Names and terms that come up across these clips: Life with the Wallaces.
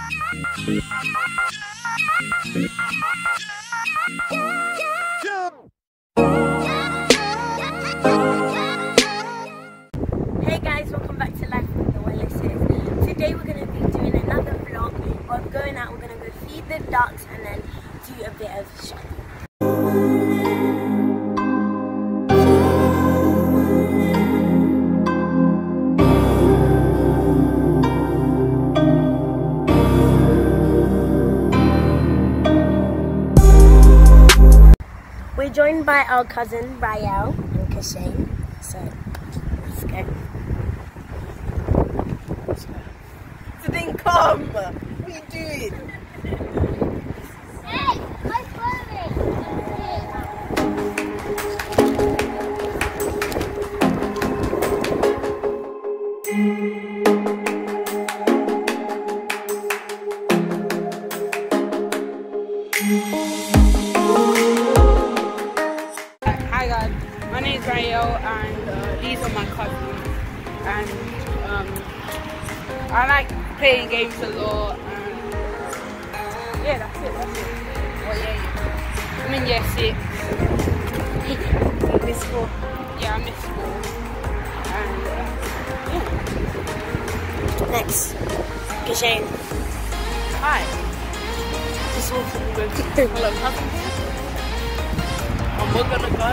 Hey guys, welcome back to Life with the Wallaces. Today we're going to be doing another vlog. We're going out, we're going to go feed the ducks and then do a bit of shopping. We're joined by our cousin Rael and Kashane, so let's go. Didn't come! What are you doing? Hey! I'm filming! My name is Rael and these are my cousins, and I like playing games a lot, and yeah, that's it. Well, yeah. I'm in year 6. You miss school? Yeah, I miss school. And yeah. Next. Kashane. Hi. Just walking with hello cousins. And we're gonna go.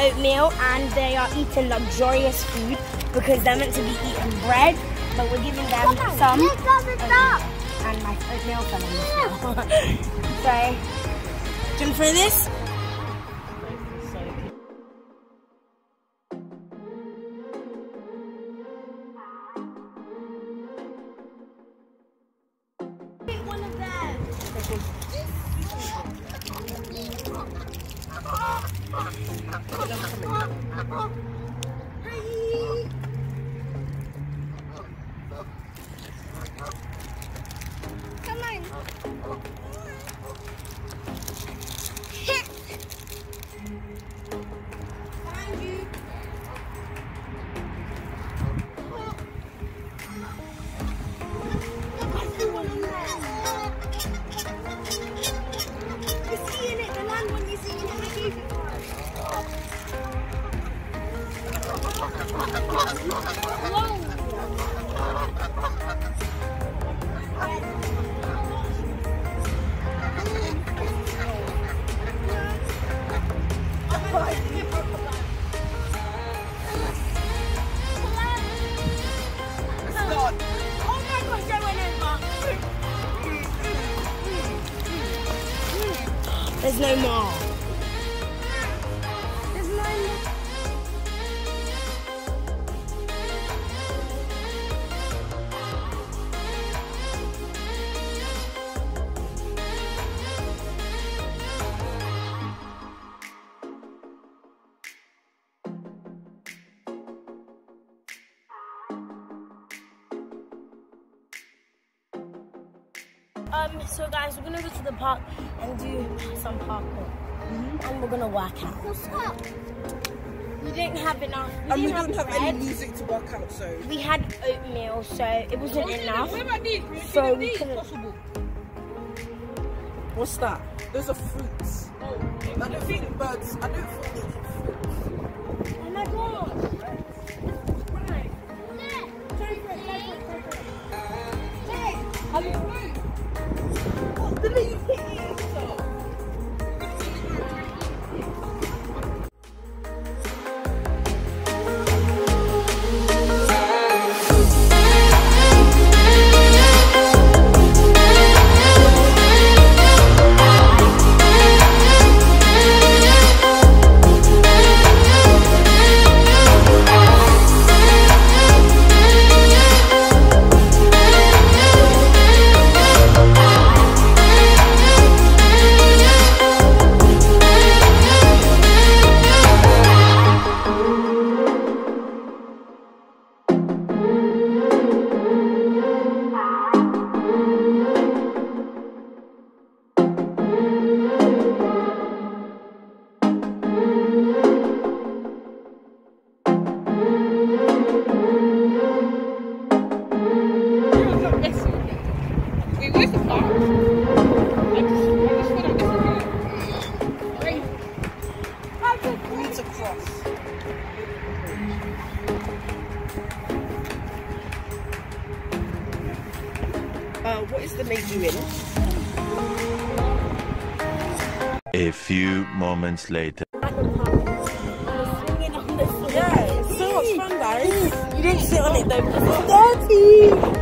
Oatmeal, and they are eating luxurious food because they're meant to be eating bread, but we're giving them some oatmeal. And my oatmeal fell on the floor. So, jump through this. Get one of them. There's no more. There's no more. So guys, we're gonna go to the park and do some parkour, and we're gonna work out. What's up? we didn't have enough. We didn't have any music to work out, so we had oatmeal, so it wasn't enough. So we couldn't. What's that? Those are fruits. Oh, I don't think birds. I don't think they eat fruits. Oh my god! What is the maid doing? A few moments later. Yeah, it's so much fun, guys. You didn't sit on it though because it's dirty.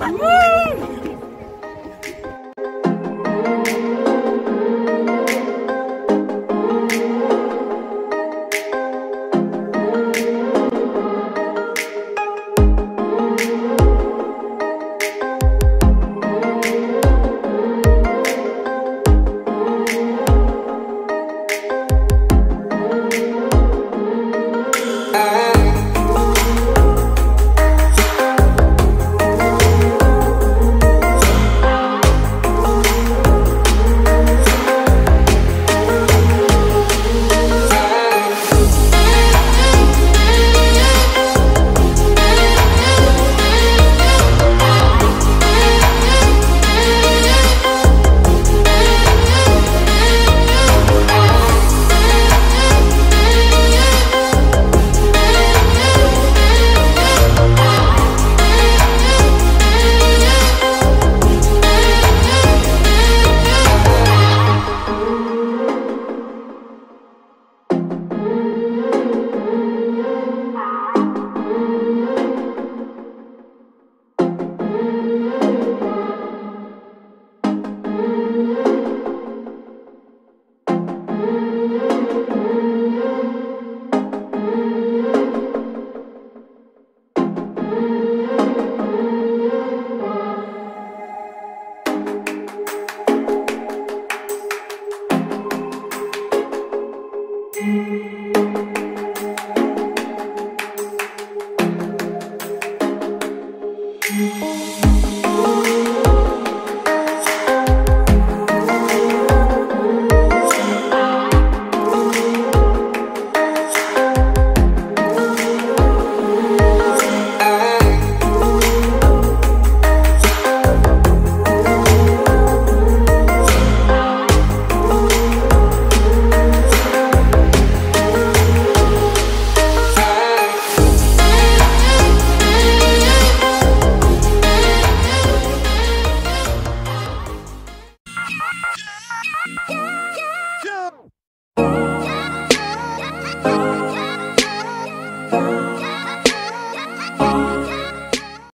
Woo!